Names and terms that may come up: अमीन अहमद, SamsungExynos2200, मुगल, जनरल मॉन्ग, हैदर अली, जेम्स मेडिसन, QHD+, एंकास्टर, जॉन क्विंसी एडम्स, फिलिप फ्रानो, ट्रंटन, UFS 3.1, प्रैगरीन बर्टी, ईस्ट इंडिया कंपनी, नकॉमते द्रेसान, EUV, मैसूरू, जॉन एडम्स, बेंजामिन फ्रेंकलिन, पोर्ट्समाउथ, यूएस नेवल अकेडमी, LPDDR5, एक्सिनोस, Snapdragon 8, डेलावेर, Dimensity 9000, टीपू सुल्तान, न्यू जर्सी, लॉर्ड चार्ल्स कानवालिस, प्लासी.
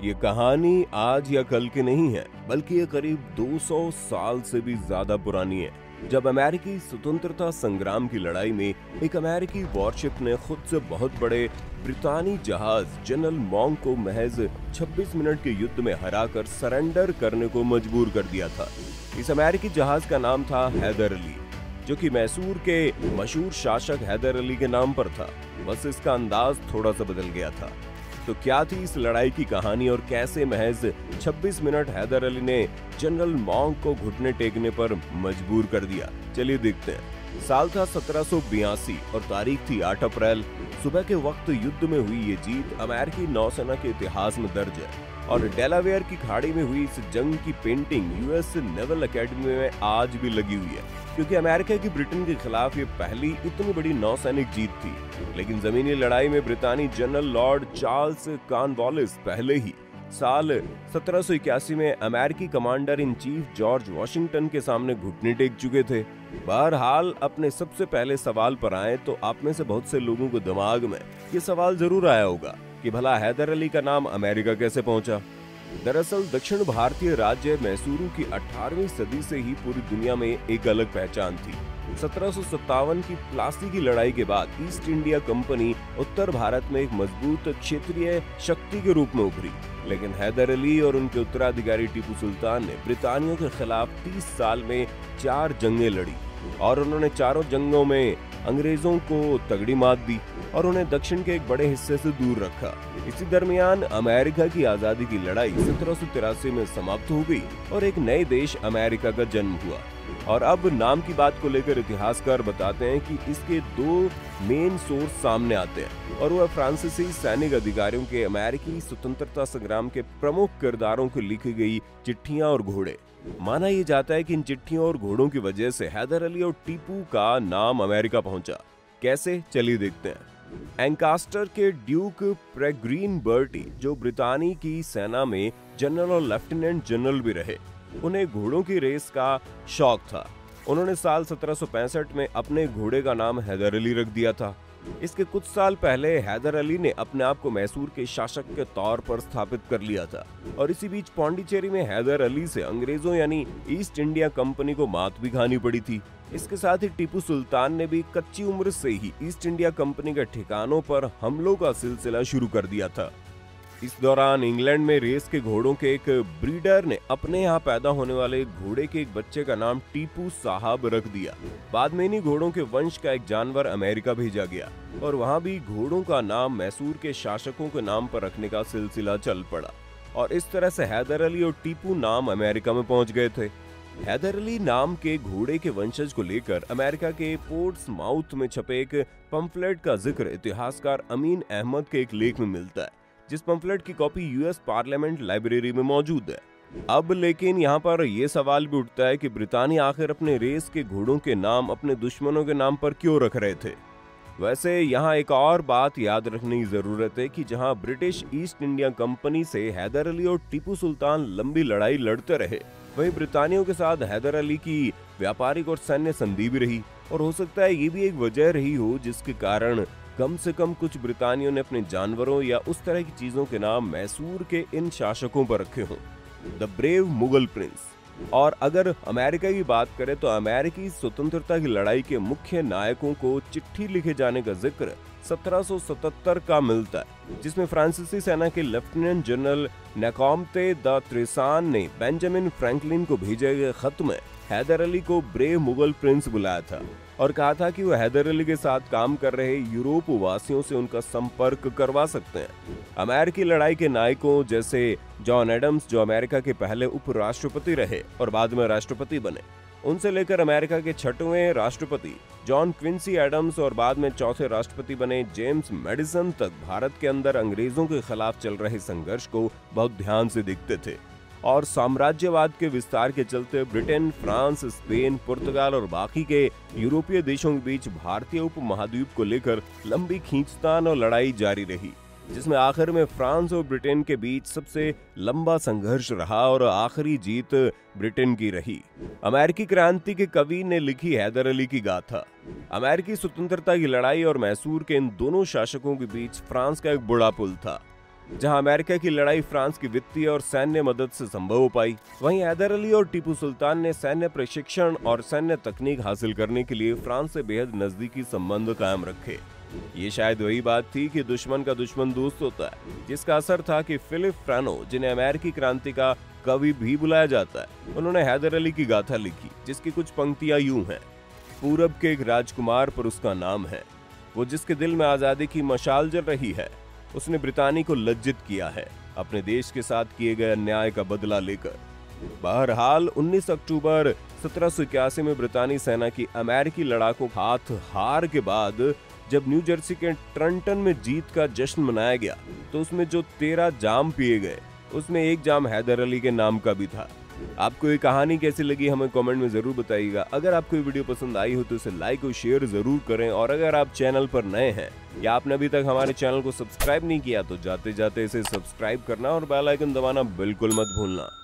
ये कहानी आज या कल की नहीं है, बल्कि ये करीब 200 साल से भी ज्यादा पुरानी है, जब अमेरिकी स्वतंत्रता संग्राम की लड़ाई में एक अमेरिकी वॉरशिप ने खुद से बहुत बड़े ब्रितानी जहाज जनरल मॉन्ग को महज 26 मिनट के युद्ध में हराकर सरेंडर करने को मजबूर कर दिया था। इस अमेरिकी जहाज का नाम था हैदर अली, जो कि मैसूर के मशहूर शासक हैदर अली के नाम पर था, बस इसका अंदाज थोड़ा सा बदल गया था। तो क्या थी इस लड़ाई की कहानी और कैसे महज 26 मिनट हैदर अली ने जनरल मॉन्ग को घुटने टेकने पर मजबूर कर दिया, चलिए देखते हैं। साल था 1782 और तारीख थी 8 अप्रैल। सुबह के वक्त युद्ध में हुई ये जीत अमेरिकी नौसेना के इतिहास में दर्ज है और डेलावेर की खाड़ी में हुई इस जंग की पेंटिंग यूएस नेवल अकेडमी में आज भी लगी हुई है, क्योंकि अमेरिका की ब्रिटेन के खिलाफ ये पहली इतनी बड़ी नौसैनिक जीत थी। लेकिन जमीनी लड़ाई में ब्रितानी जनरल लॉर्ड चार्ल्स कानवालिस पहले ही साल 1781 में अमेरिकी commander in chief George Washington के सामने घुटने टेक चुके थे। बहरहाल अपने सबसे पहले सवाल पर आए तो आप में से बहुत से लोगों को दिमाग में ये सवाल जरूर आया होगा कि भला हैदर अली का नाम अमेरिका कैसे पहुंचा। दरअसल दक्षिण भारतीय राज्य मैसूरू की 18वीं सदी से ही पूरी दुनिया में एक अलग पहचान थी। 1757 की प्लासी की लड़ाई के बाद ईस्ट इंडिया कंपनी उत्तर भारत में एक मजबूत क्षेत्रीय शक्ति के रूप में उभरी, लेकिन हैदर अली और उनके उत्तराधिकारी टीपू सुल्तान ने ब्रितानियों के खिलाफ 30 साल में 4 जंगें लड़ी और उन्होंने चारों जंगों में अंग्रेजों को तगड़ी मात दी और उन्हें दक्षिण के एक बड़े हिस्से से दूर रखा। इसी दरमियान अमेरिका की आजादी की लड़ाई 1783 में समाप्त हो गई और एक नए देश अमेरिका का जन्म हुआ। और अब नाम की बात को लेकर इतिहासकार बताते हैं कि इसके 2 मेन सोर्स सामने आते हैं और वह फ्रांसीसी सैनिक अधिकारियों के अमेरिकी स्वतंत्रता संग्राम के प्रमुख किरदारों को लिखी गई चिट्ठियां और घोड़े। माना यह जाता है कि इन चिट्ठियों और घोड़ों की वजह से हैदर अली और टीपू का नाम अमेरिका पहुंचा। कैसे, चलिए देखते हैं। एंकास्टर के ड्यूक प्रैगरीन बर्टी, जो ब्रितानी की सेना में जनरल और लेफ्टिनेंट जनरल भी रहे, उन्हें घोड़ों की रेस का शौक था। उन्होंने साल 1765 में अपने घोड़े का नाम हैदर अली रख दिया था। इसके कुछ साल पहले हैदर अली ने अपने आप को मैसूर के शासक के तौर पर स्थापित कर लिया था और इसी बीच पौंडीचेरी में हैदर अली से अंग्रेजों यानी ईस्ट इंडिया कंपनी को मात भी खानी पड़ी थी। इसके साथ ही टीपू सुल्तान ने भी कच्ची उम्र से ही ईस्ट इंडिया कंपनी के ठिकानों पर हमलों का सिलसिला शुरू कर दिया था। इस दौरान इंग्लैंड में रेस के घोड़ों के एक ब्रीडर ने अपने यहाँ पैदा होने वाले घोड़े के एक बच्चे का नाम टीपू साहब रख दिया। बाद में इन्हीं घोड़ों के वंश का एक जानवर अमेरिका भेजा गया और वहाँ भी घोड़ों का नाम मैसूर के शासकों के नाम पर रखने का सिलसिला चल पड़ा और इस तरह से हैदर अली और टीपू नाम अमेरिका में पहुँच गए थे। हैदर अली नाम के घोड़े के वंशज को लेकर अमेरिका के पोर्ट्समाउथ में छपे एक पंफलेट का जिक्र इतिहासकार अमीन अहमद के एक लेख में मिलता है, जिस पंफलेट की कॉपी यूएस पार्लियामेंट लाइब्रेरी में मौजूद है। अब लेकिन यहाँ पर यह सवाल भी उठता है कि ब्रिटानिया आखिर अपने रेस के घोड़ों के नाम अपने दुश्मनों के नाम पर क्यों रख रहे थे। वैसे यहाँ एक और बात याद रखने की जरूरत है कि जहाँ ब्रिटिश ईस्ट इंडिया कंपनी से हैदर अली और टीपू सुल्तान लंबी लड़ाई लड़ते रहे, वहीं ब्रिटानियों के साथ हैदर अली की व्यापारिक और सैन्य संधि भी रही और हो सकता है ये भी एक वजह रही हो जिसके कारण कम से कम कुछ ब्रिटानियों ने अपने जानवरों या उस तरह की चीजों के नाम मैसूर के इन शासकों पर रखे हों, द ब्रेव मुगल प्रिंस। और अगर अमेरिका की बात करें तो अमेरिकी स्वतंत्रता की लड़ाई के मुख्य नायकों को चिट्ठी लिखे जाने का जिक्र 1777 का मिलता है, जिसमें फ्रांसीसी सेना के लेफ्टिनेंट जनरल नकॉमते द्रेसान ने बेंजामिन फ्रेंकलिन को भेजे गए खत में हैदर अली को ब्रेव मुगल प्रिंस बुलाया था और कहा था कि वह हैदर अली के साथ काम कर रहे यूरोप वासियों से उनका संपर्क करवा सकते हैं। अमेरिकी लड़ाई के नायकों जैसे जॉन एडम्स, जो अमेरिका के पहले उपराष्ट्रपति रहे और बाद में राष्ट्रपति बने, उनसे लेकर अमेरिका के 6वें राष्ट्रपति जॉन क्विंसी एडम्स और बाद में 4थे राष्ट्रपति बने जेम्स मेडिसन तक भारत के अंदर अंग्रेजों के खिलाफ चल रहे संघर्ष को बहुत ध्यान से देखते थे और साम्राज्यवाद के विस्तार के चलते ब्रिटेन, फ्रांस, स्पेन, पुर्तगाल और बाकी के यूरोपीय देशों के बीच भारतीय उपमहाद्वीप को लेकर लंबी खींचतान और लड़ाई जारी रही, जिसमें आखिर में फ्रांस और ब्रिटेन के बीच सबसे लंबा संघर्ष रहा और आखिरी जीत ब्रिटेन की रही। अमेरिकी क्रांति के कवि ने लिखी हैदर अली की गाथा। अमेरिकी स्वतंत्रता की लड़ाई और मैसूर के इन दोनों शासकों के बीच फ्रांस का एक बुरा पुल था। जहां अमेरिका की लड़ाई फ्रांस की वित्तीय और सैन्य मदद से संभव हो पाई। वहीं हैदर अली और टीपू सुल्तान ने सैन्य प्रशिक्षण और सैन्य तकनीक हासिल करने के लिए फ्रांस से बेहद नजदीकी संबंध कायम रखे। ये शायद वही बात थी कि दुश्मन का दुश्मन दोस्त होता है, जिसका असर था कि फिलिप फ्रानो, जिन्हें अमेरिकी क्रांति का कवि भी बुलाया जाता है, उन्होंने हैदर अली की गाथा लिखी, जिसकी कुछ पंक्तियां यूं हैं। पूरब के एक राजकुमार पर उसका नाम है, वो जिसके दिल में आज़ादी की मशाल जल रही है। उसने ब्रितानी को लज्जित किया है अपने देश के साथ किए गए अन्याय का बदला लेकर। बहरहाल 19 अक्टूबर 1781 में ब्रितानी सेना की अमेरिकी लड़ाकों हाथ हार के बाद जब न्यू जर्सी के ट्रंटन में जीत का जश्न मनाया गया, तो उसमें जो 13 जाम पिए गए, उसमें एक जाम हैदर अली के नाम का भी था। आपको ये कहानी कैसी लगी हमें कमेंट में जरूर बताइएगा। अगर आपको ये वीडियो पसंद आई हो तो इसे लाइक और शेयर जरूर करें, और अगर आप चैनल पर नए हैं या आपने अभी तक हमारे चैनल को सब्सक्राइब नहीं किया तो जाते जाते इसे सब्सक्राइब करना और बेल आइकन दबाना बिल्कुल मत भूलना।